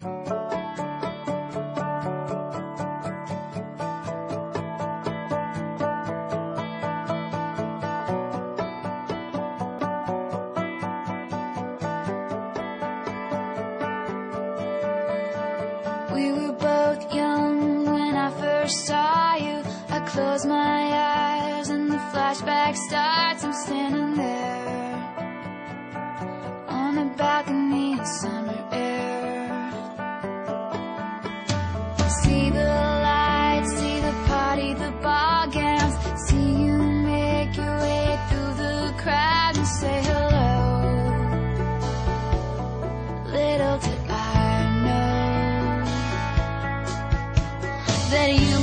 We were both young when I first saw you. I close my eyes and the flashback starts. I'm standing there on a balcony in summer air. See the lights, see the party, the ball gowns. See you make your way through the crowd and say hello. Little did I know that you